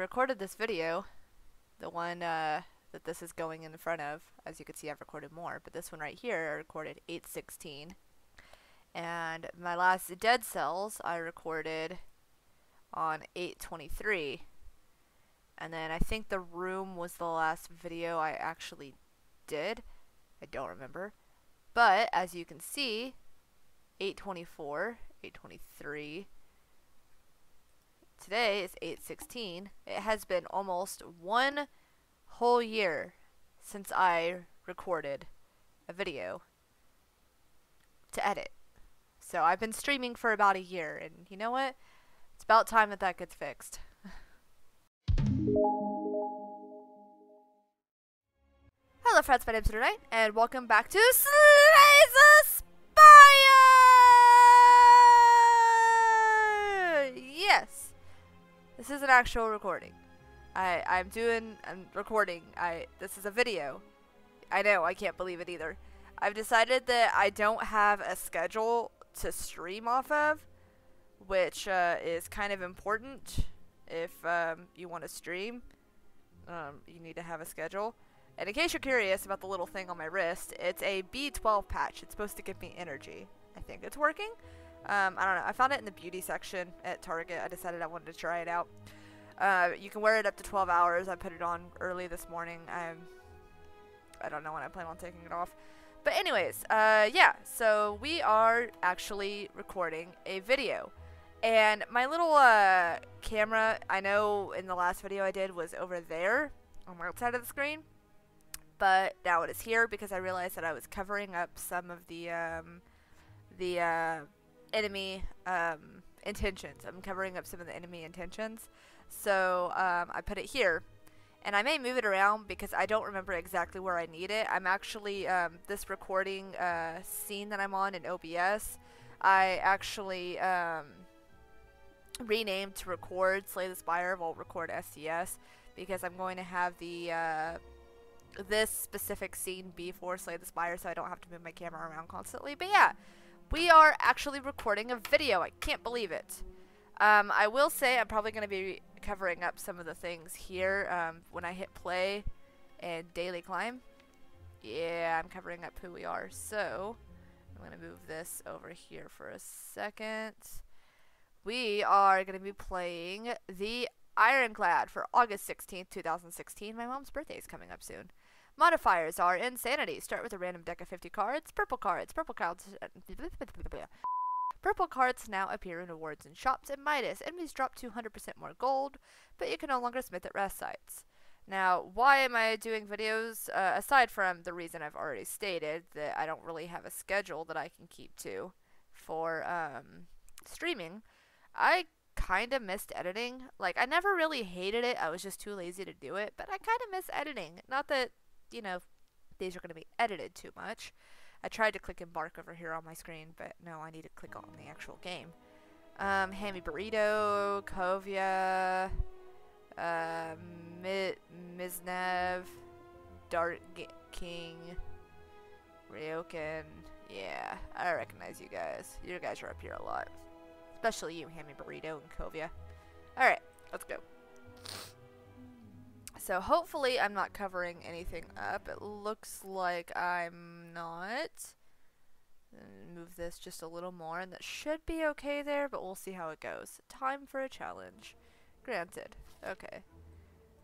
recorded this video, the one that this is going in front of, as you can see I've recorded more, but this one right here I recorded 8:16. And my last Dead Cells I recorded on 8:23. And then I think the room was the last video I actually did. I don't remember. But as you can see, 8:24, 8:23. Today is 8:16. It has been almost one whole year since I recorded a video to edit. So I've been streaming for about a year, and you know what? It's about time that that gets fixed. Hello friends, my name's tonight, and welcome back to Sly's Aspire! Yes! This is an actual recording. This is a video. I know, I can't believe it either. I've decided that I don't have a schedule to stream off of, which is kind of important. If you want to stream, you need to have a schedule. And in case you're curious about the little thing on my wrist, it's a B12 patch. It's supposed to give me energy. I think it's working. I don't know. I found it in the beauty section at Target. I decided I wanted to try it out. You can wear it up to 12 hours. I put it on early this morning. I don't know when I plan on taking it off. But anyways, yeah. So we are actually recording a video. And my little camera, I know in the last video I did was over there on the right side of the screen, but now it is here because I realized that I was covering up some of the enemy intentions. I'm covering up some of the enemy intentions, so I put it here, and I may move it around because I don't remember exactly where I need it. I'm actually this recording scene that I'm on in OBS, I actually renamed to record Slay the Spire. We'll record SCS because I'm going to have the this specific scene be for Slay the Spire, so I don't have to move my camera around constantly. But yeah, we are actually recording a video. I can't believe it. I will say I'm probably going to be covering up some of the things here when I hit play and daily climb. Yeah, I'm covering up who we are. So I'm going to move this over here for a second. We are going to be playing the Ironclad for August 16th, 2016. My mom's birthday is coming up soon. Modifiers are Insanity. Start with a random deck of 50 cards. Purple cards. Purple cards now appear in awards and shops. In Midas, enemies drop 200% more gold, but you can no longer smith at rest sites. Now, why am I doing videos? Aside from the reason I've already stated, that I don't really have a schedule that I can keep to for streaming. I kind of missed editing. Like, I never really hated it. I was just too lazy to do it. But I kind of miss editing. Not that, you know, these are going to be edited too much. I tried to click embark over here on my screen, but no, I need to click on the actual game. Hammy Burrito, Kovia, Mi Miznev, Dark King, Ryoken. Yeah, I recognize you guys. You guys are up here a lot. Especially you, Hammy Burrito and Kovia. Alright, let's go. So hopefully I'm not covering anything up. It looks like I'm not. Move this just a little more, and that should be okay there, but we'll see how it goes. Time for a challenge. Granted. Okay.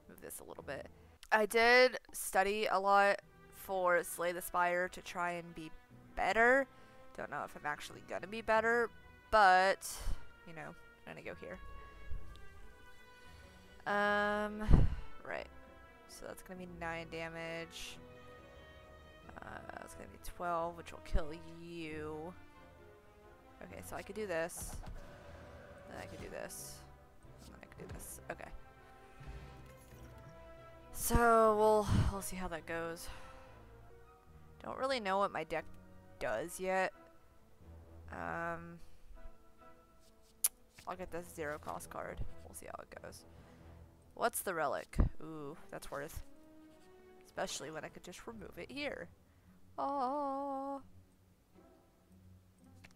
Move this a little bit. I did study a lot for Slay the Spire to try and be better. Don't know if I'm actually gonna be better, but, you know, I'm gonna go here. Right. So that's gonna be 9 damage. That's gonna be 12, which will kill you. Okay, so I could do this. Then I could do this. And then I could do this. Okay. So we'll see how that goes. Don't really know what my deck does yet. I'll get this 0-cost card. We'll see how it goes. What's the relic? Ooh, that's worth. Especially when I could just remove it here. Oh.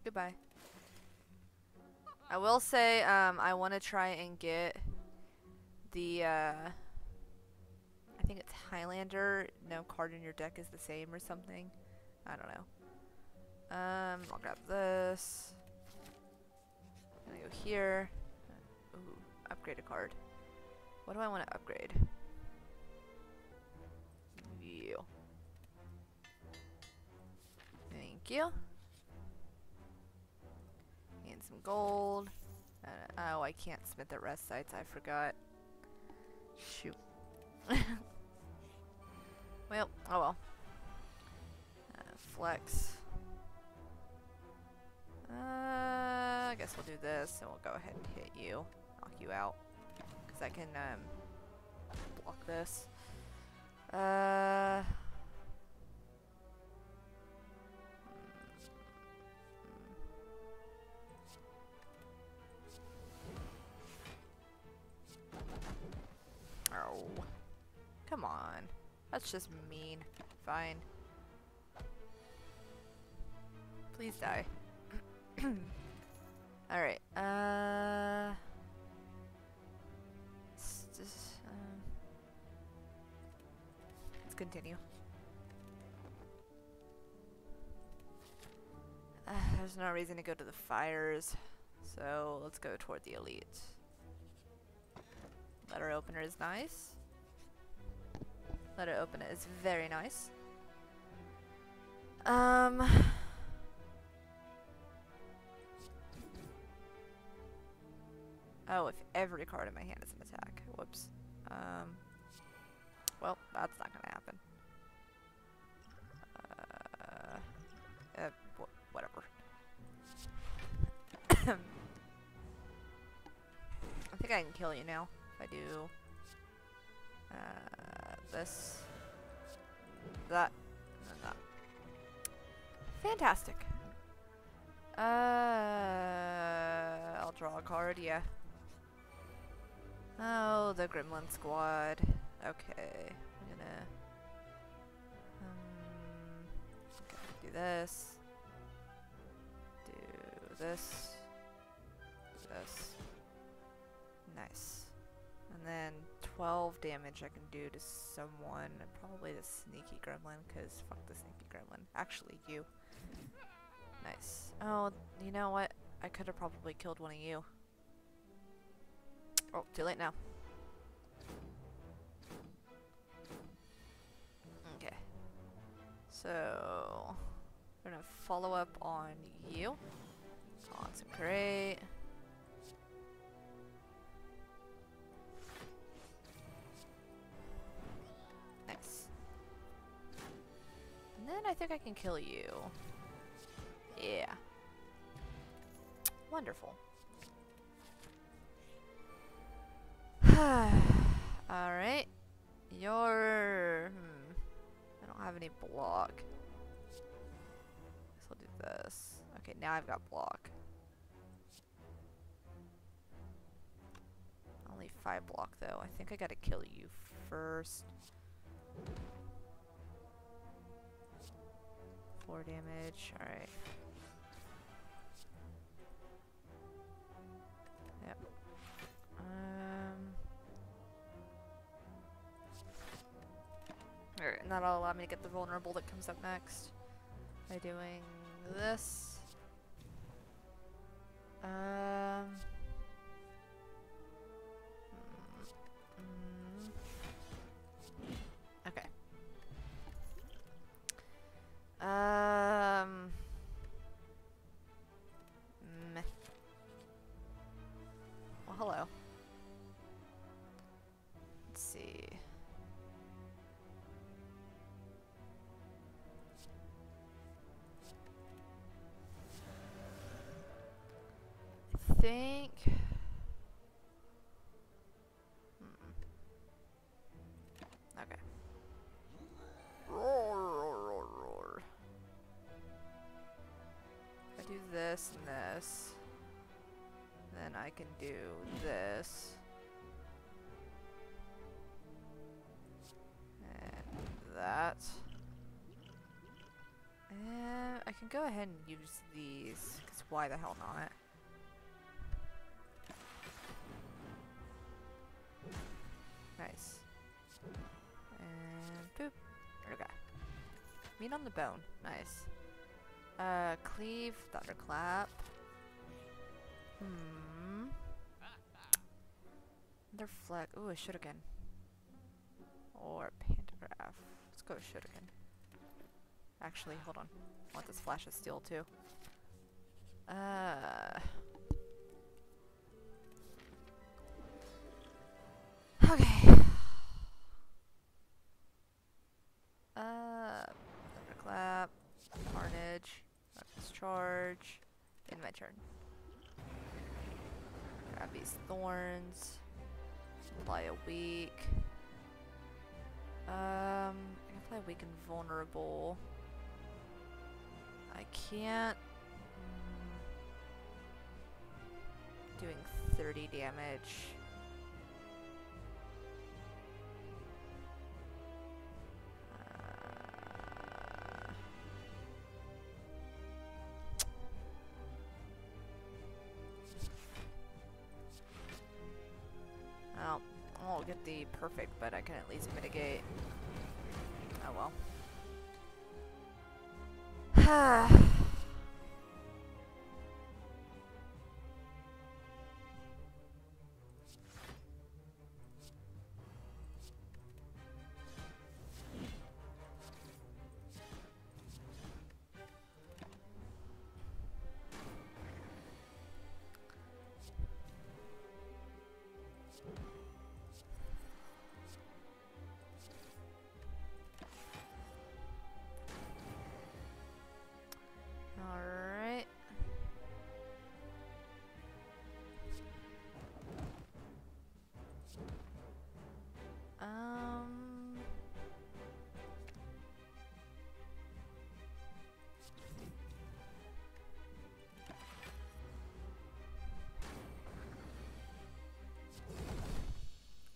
Goodbye. I will say I want to try and get the I think it's Highlander, no card in your deck is the same or something. I don't know. I'll grab this. I'm gonna go here. Ooh, upgrade a card. What do I want to upgrade? You. Thank you. And some gold. Oh, I can't smith at rest sites. I forgot. Shoot. Well, oh well. Flex. I guess we'll do this, and we'll go ahead and hit you, knock you out, because I can block this. Oh, come on. That's just mean. Fine. Please die. Alright, let's continue. There's no reason to go to the fires, so let's go toward the elite. Letter opener is nice. Letter opener is very nice. Oh, if every card in my hand is an attack. Whoops. Well, that's not gonna happen. Whatever. I think I can kill you now if I do this, that, and that. Fantastic. I'll draw a card. Yeah. Oh, the Gremlin Squad. Okay, I'm gonna do this. Do this. This. Nice. And then 12 damage I can do to someone. Probably the sneaky gremlin, because fuck the sneaky gremlin. Actually, you. Nice. Oh, you know what? I could have probably killed one of you. Oh, too late now. Okay. So, we're gonna follow up on you. Consecrate. Nice. And then I think I can kill you. Yeah. Wonderful. Alright. Your I don't have any block. So I'll do this. Okay, now I've got block. Only 5 block though. I think I gotta kill you first. 4 damage. Alright. Yep. Alright, and that'll allow me to get the vulnerable that comes up next by doing this. Okay. Meh. Well, hello. Let's see. I think okay. Roar. I do this and this. Then I can do this. And that. And I can go ahead and use these, because why the hell not? Meat on the bone. Nice. Cleave, Thunder Clap. Hmm. Thunder Flag. Ooh, a Shuriken. Or Pantograph. Let's go with Shuriken. Actually, hold on. I want this Flash of Steel too. Okay. Thunderclap. Carnage. Discharge. End my turn. Grab these thorns. Apply a weak. I can apply weak and vulnerable. I can't. Doing 30 damage. I won't get the perfect, but I can at least mitigate. Oh well.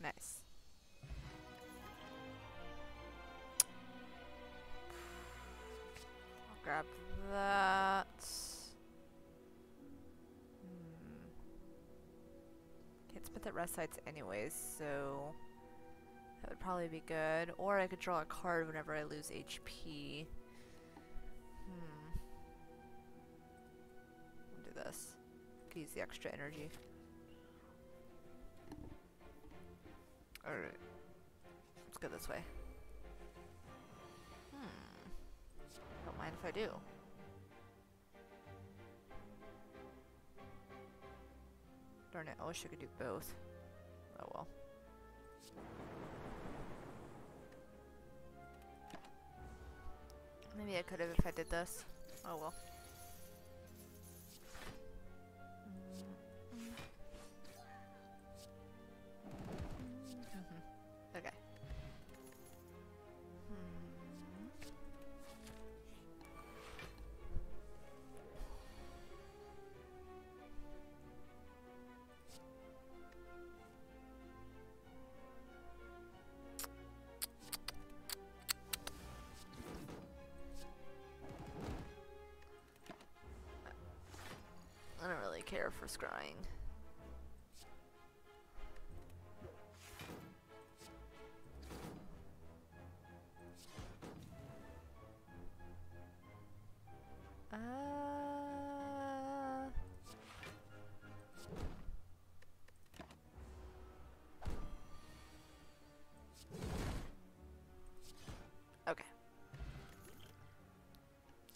Nice. I'll grab that. Can't spit at rest sites anyways, so that would probably be good. Or I could draw a card whenever I lose HP. I'll do this. I could use the extra energy. Alright. Let's go this way. Don't mind if I do. Darn it, I wish I could do both. Oh well. Maybe I could have if I did this. Oh well. Care for scrying. Okay.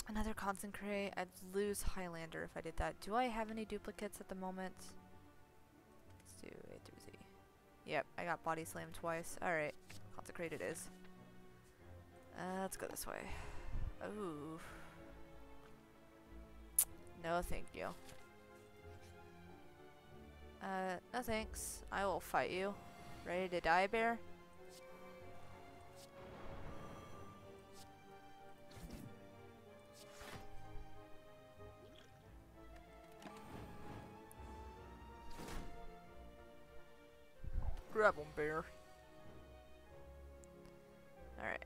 Another Consecrate. I'd lose Highlander if I did that. Do I have any duplicates at the moment? Let's do A through Z. Yep, I got Body Slam twice. Alright, Consecrate it is. Let's go this way. Ooh. No, thank you. No thanks. I will fight you. Ready to die, bear? Grab him, bear. Alright.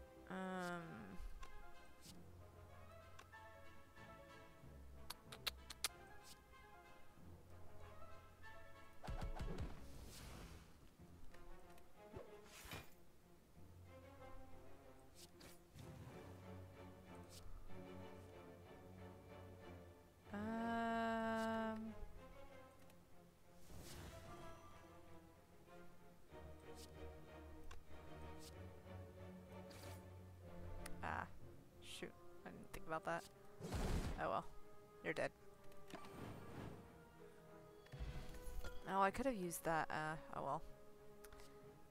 Ah, shoot. I didn't think about that. Oh well. You're dead. Oh, I could have used that. Oh well.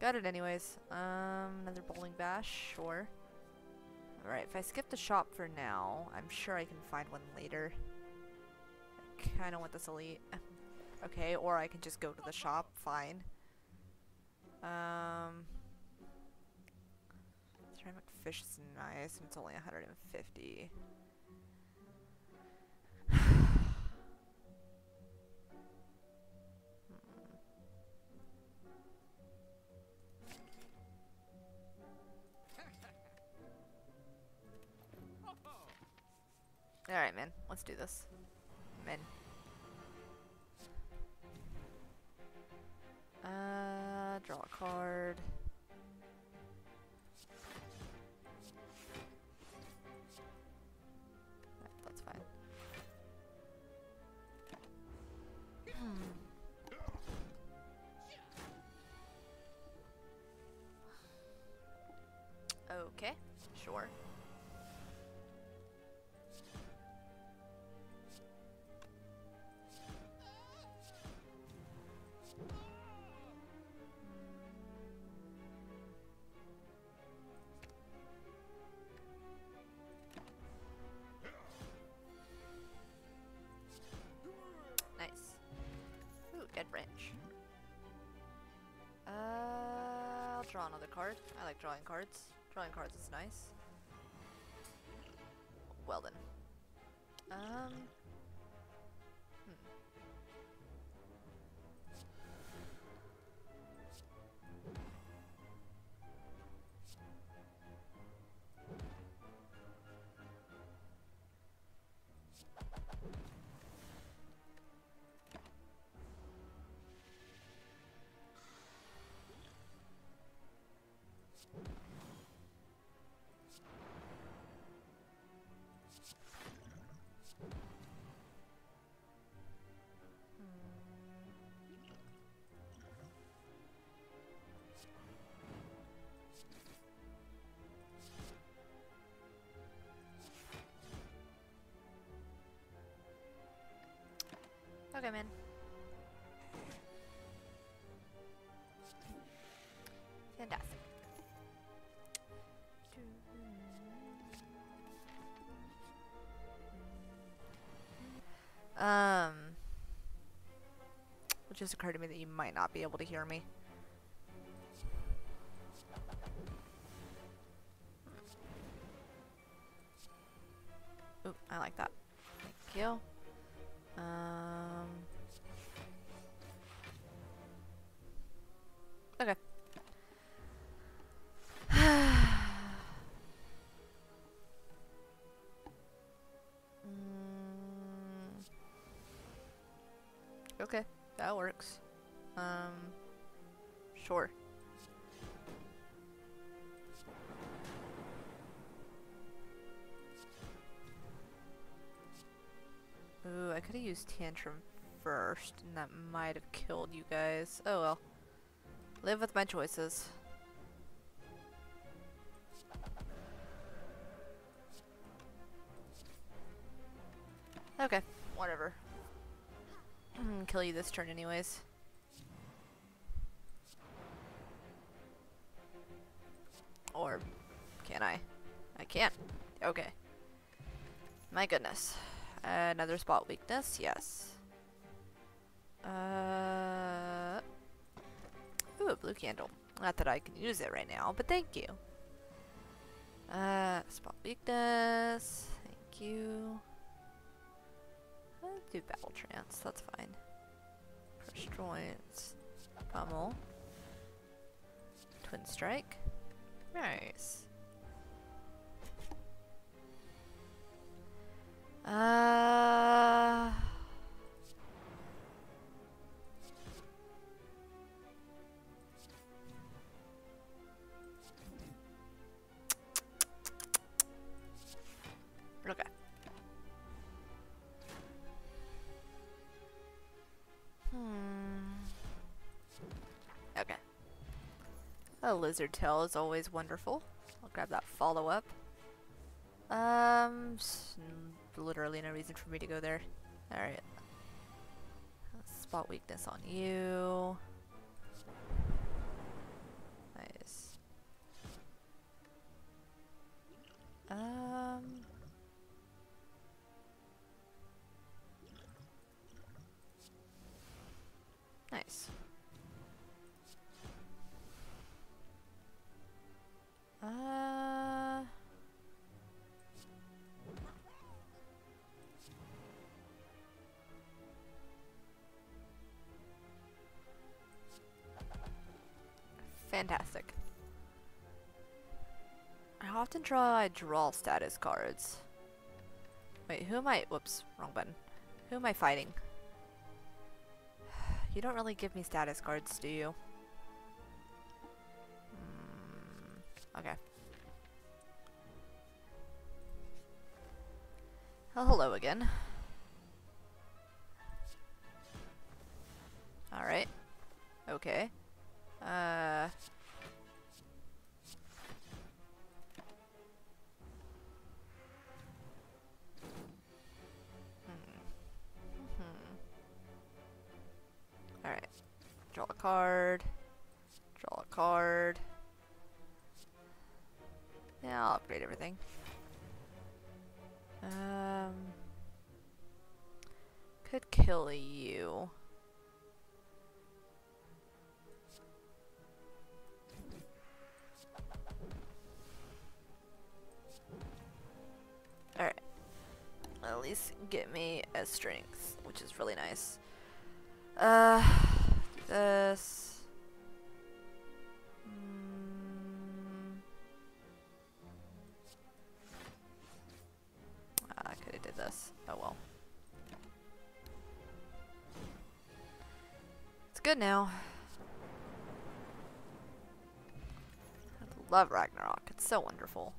Got it anyways. Another bowling bash, sure. Alright, if I skip the shop for now, I'm sure I can find one later. I kinda want this elite. Okay, or I can just go to the shop, fine. Ceramic fish is nice, and it's only 150. Alright, man. Let's do this. Man. Draw a card. That's fine. Okay, sure. Draw another card. I like drawing cards. Drawing cards is nice. Well then. Okay, man. Fantastic. It just occurred to me that you might not be able to hear me. Oop, I like that. Thank you. Okay. Okay, that works. Sure. Ooh, I could have used Tantrum first, and that might have killed you guys. Oh well. Live with my choices. Okay, whatever. Kill you this turn anyways. Or can I? I can't. Okay. My goodness. Another spot weakness, yes. Ooh, a blue candle. Not that I can use it right now, but thank you. Spot weakness. Thank you. I'll do battle trance, that's fine. Pressure points. Pummel. Twin strike. Nice. Okay. Okay. A lizard tail is always wonderful. I'll grab that follow-up. Literally no reason for me to go there. Alright. Spot weakness on you. Nice. Nice. Fantastic. I often draw status cards. Wait, who am I? Whoops, wrong button. Who am I fighting? You don't really give me status cards, do you? Okay. Well, hello again. Alright. Okay. Alright. Draw a card. Draw a card. Yeah, I'll upgrade everything. Could kill you. Alright. At least get me a strength, which is really nice. Do this. I could have did this. Oh well. It's good now. I love Ragnarok. It's so wonderful.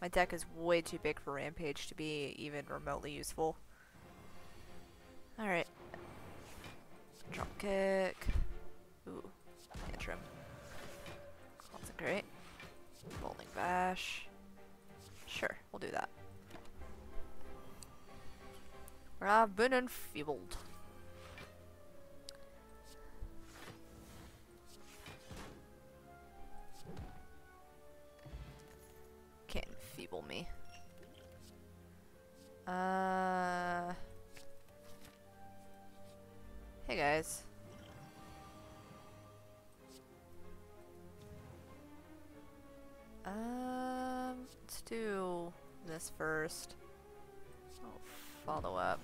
My deck is way too big for Rampage to be even remotely useful. Alright. Drop kick. Ooh. Tantrum. Consecrate. Bowling bash. Sure, we'll do that. I've been enfeebled. Can't enfeeble me. Hey guys. Let's do this first. Oh, follow up.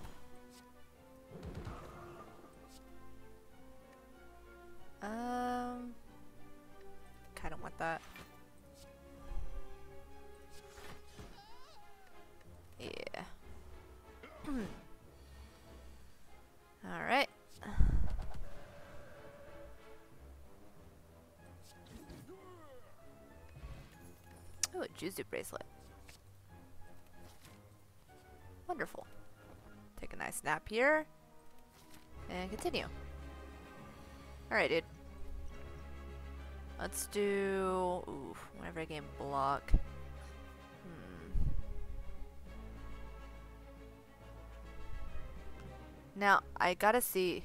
Kind of want that. Yeah. All right. Oh, a Juzu bracelet. Wonderful. Take a nice nap here. And continue. Alright, dude. Let's do... Ooh, whenever I game block. Now, I gotta see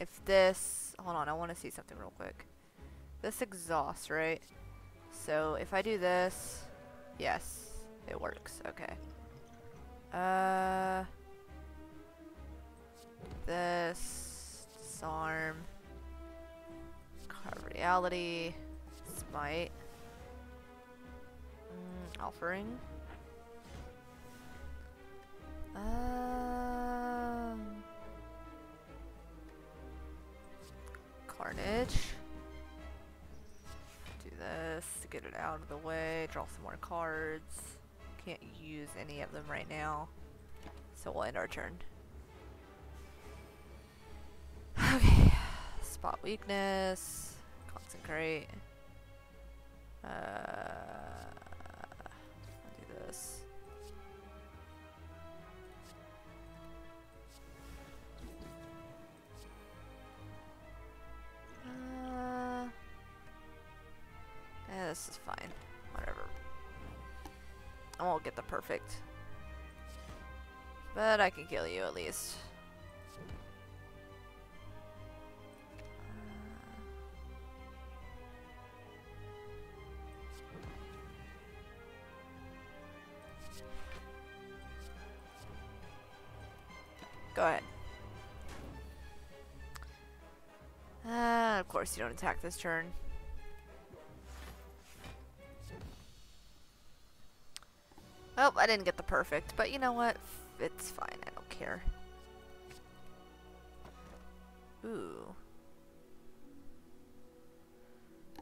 if this... Hold on, I wanna see something real quick. This exhausts, right? So, if I do this... Yes, it works. Okay. This disarm, carve reality, smite, offering. Carnage. Do this to get it out of the way. Draw some more cards. Can't use any of them right now, so we'll end our turn. Okay, spot weakness, consecrate, do this. Yeah, this is fine, whatever. I won't get the perfect. But I can kill you at least. Go ahead. Of course you don't attack this turn. Oh, I didn't get the perfect, but you know what? It's fine, I don't care. Ooh.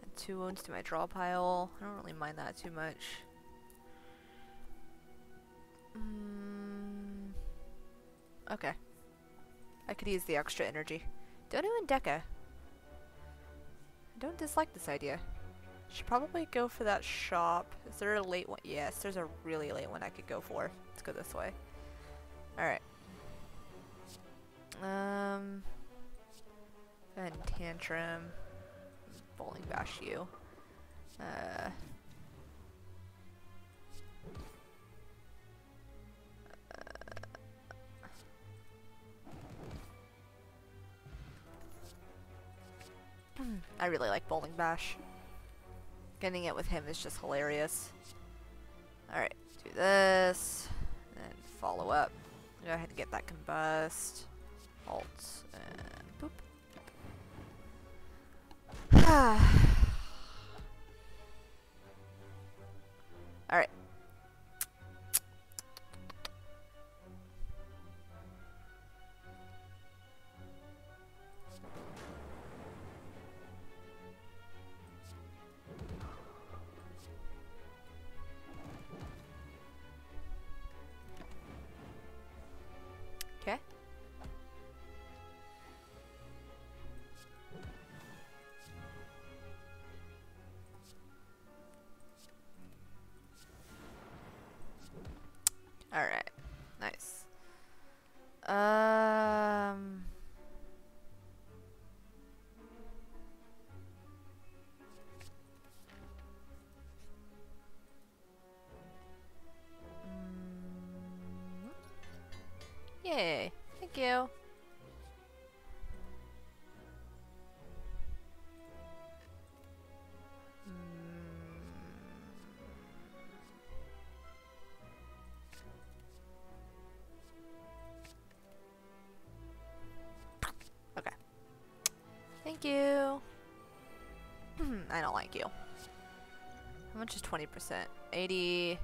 And 2 wounds to my draw pile. I don't really mind that too much. Okay. I could use the extra energy. Donu and Deca. I don't dislike this idea. Should probably go for that shop. Is there a late one? Yes, there's a really late one I could go for. Let's go this way. Alright. And Tantrum. Bowling bash you. I really like Bowling Bash. Getting it with him is just hilarious. Alright, do this. And follow up. Go ahead and get that Combust. Alt. And boop. Alright. Alright, nice. Yay, thank you. Thank you. I don't like you. How much is 20%? 80.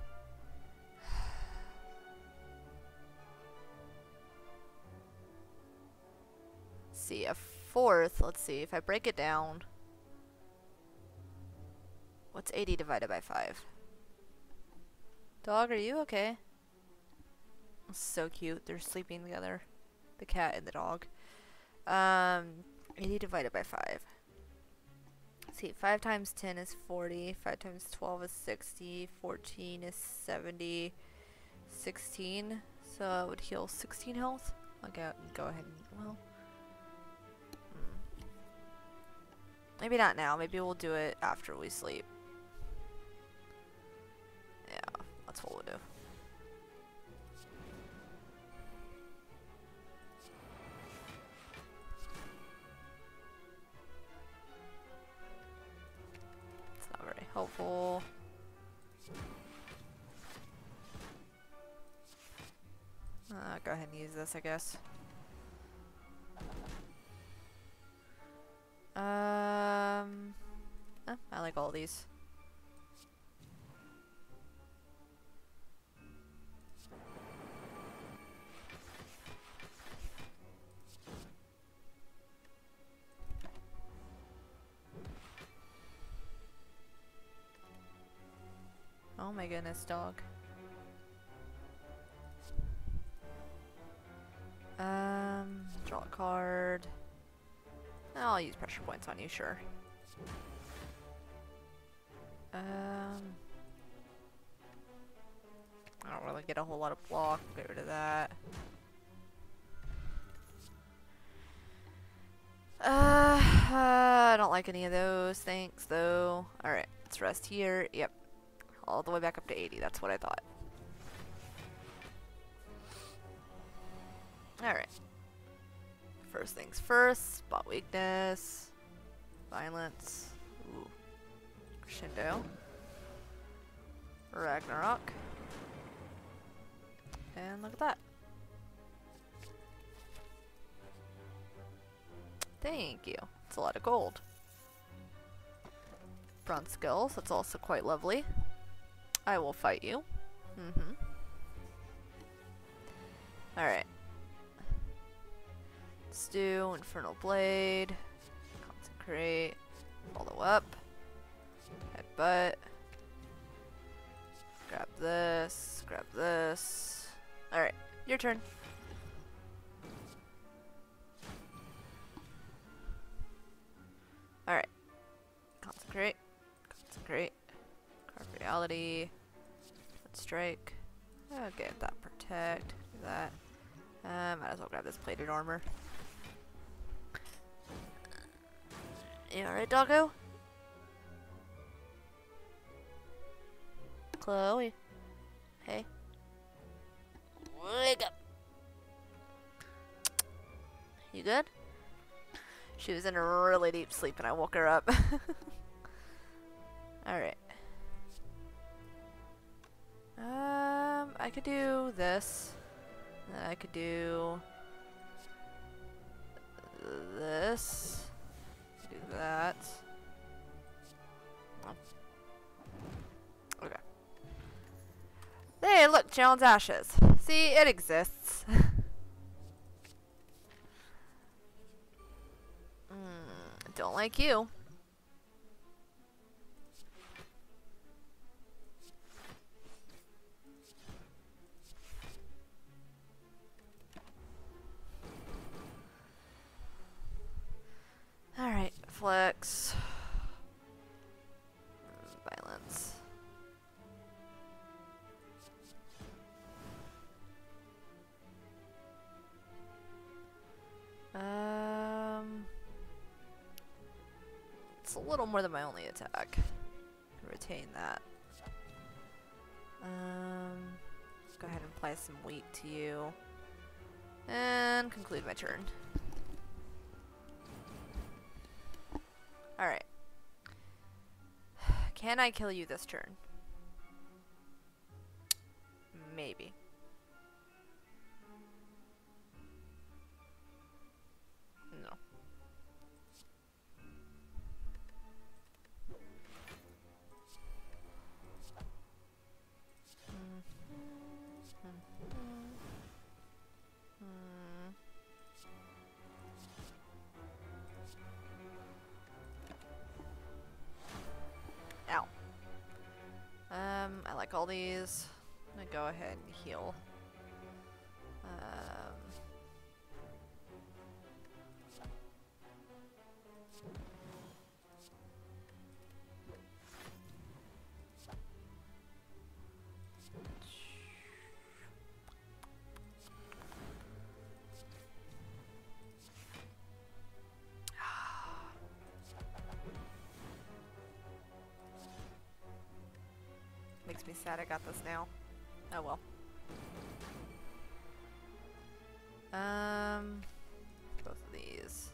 See, a fourth. Let's see if I break it down. What's 80 divided by 5? Dog, are you okay? So cute. They're sleeping together. The cat and the dog. 80 divided by 5. See, 5 times 10 is 40, 5 times 12 is 60, 14 is 70, 16. So I would heal 16 health. I'll go ahead and, well. Maybe not now, maybe we'll do it after we sleep. Yeah, that's what we'll do. Helpful. Go ahead and use this, I guess. I like all these. Oh my goodness, dog. Draw a card. I'll use pressure points on you, sure. I don't really get a whole lot of block. Get rid of that. I don't like any of those. Thanks, though. Alright, let's rest here. Yep. All the way back up to 80, that's what I thought. Alright. First things first. Spot Weakness. Violence. Ooh. Shindo. Ragnarok. And look at that. Thank you. It's a lot of gold. Bronze Skills. That's also quite lovely. I will fight you. Mm-hmm. Alright. Let's do Infernal Blade. Consecrate. Follow up. Headbutt. Grab this. Grab this. Alright. Your turn. Alright. Consecrate. Consecrate. Carve Reality. Strike. Okay, that protect. Do that. Might as well grab this plated armor. You alright, doggo? Chloe. Hey. Wake up. You good? She was in a really deep sleep and I woke her up. Alright. I could do this. And then I could do this. Do that. Oh. Okay. Hey, look, Challenge Ashes. See, it exists. Don't like you. Alright, flex. Violence. It's a little more than my only attack. Retain that. Let's go ahead and apply some weight to you. And conclude my turn. Alright. Can I kill you this turn? Maybe. No. I like all these. I'm gonna go ahead and heal. Makes me sad I got this now. Oh well. Both of these.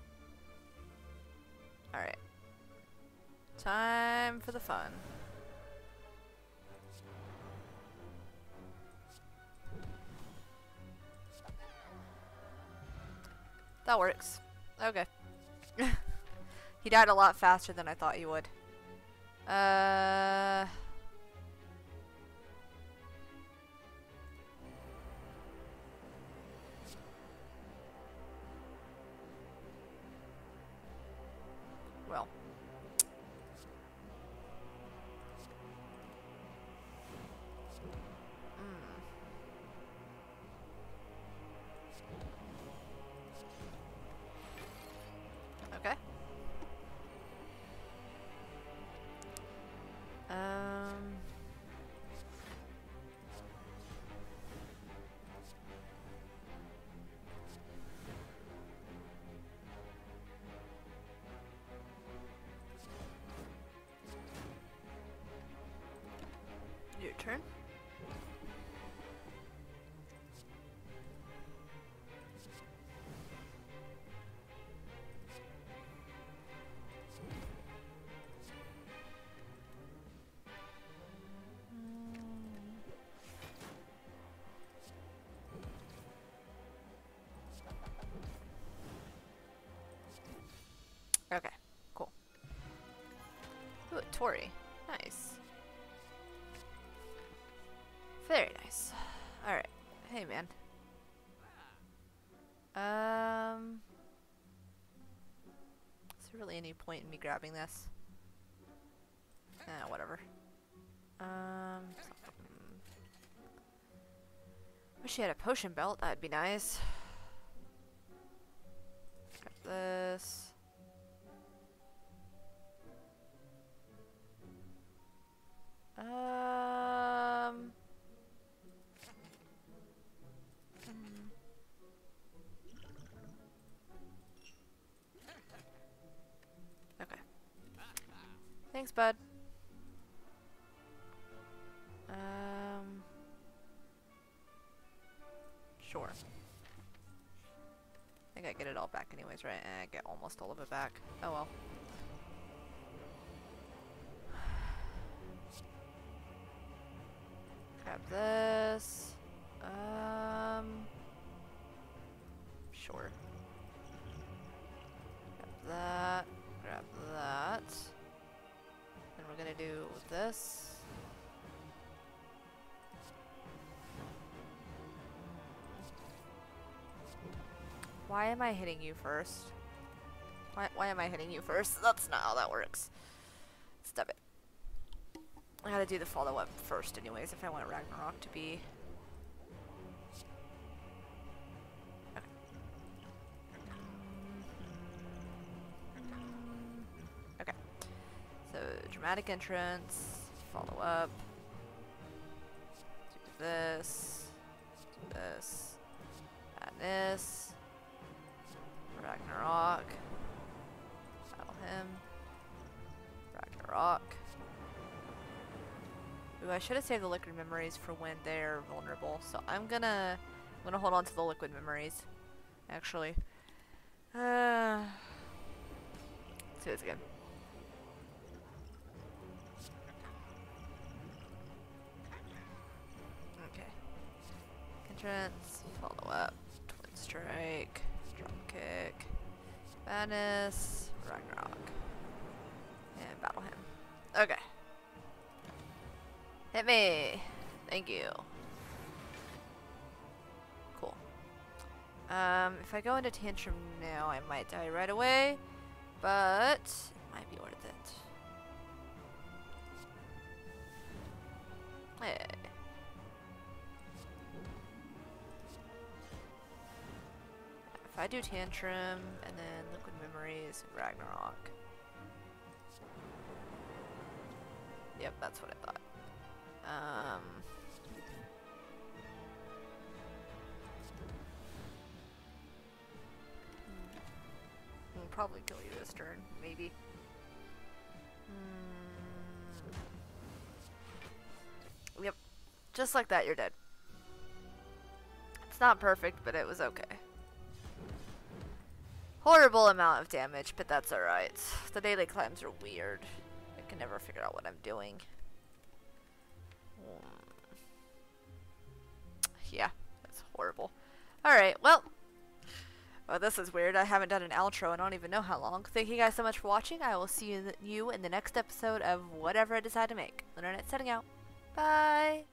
Alright. Time for the fun. That works. Okay. He died a lot faster than I thought he would. Your turn. 40. Nice. Very nice. Alright. Hey, man. Is there really any point in me grabbing this? Whatever. Wish you had a potion belt, that'd be nice. Grab this. Okay. Thanks, bud. Sure. I think I get it all back anyways, right? I get almost all of it back. Oh well. Grab this. Sure. Grab that. Grab that. And we're gonna do this. Why am I hitting you first? Why am I hitting you first? That's not how that works. Stop it. I gotta do the follow-up first anyways if I want Ragnarok to be... Okay. Okay. So, dramatic entrance, follow-up, do this, add this. Ragnarok. Battle him. Ragnarok. Ooh, I should have saved the Liquid Memories for when they're vulnerable. So I'm gonna hold on to the Liquid Memories. Actually. Let's do this again. Okay. Entrance. Follow up. Twin Strike. Kick, Venice, Ragnarok, and battle him. Okay. Hit me. Thank you. Cool. If I go into Tantrum now, I might die right away, but it might be worth it. Hey. If I do Tantrum, and then Liquid Memories, and Ragnarok. Yep, that's what I thought. We'll probably kill you this turn, maybe. Yep. Just like that, you're dead. It's not perfect, but it was okay. Horrible amount of damage, but that's alright. The daily climbs are weird. I can never figure out what I'm doing. Yeah, that's horrible. Alright, well. Oh, this is weird. I haven't done an outro in I don't even know how long. Thank you guys so much for watching. I will see you in the next episode of whatever I decide to make. Internet setting out. Bye!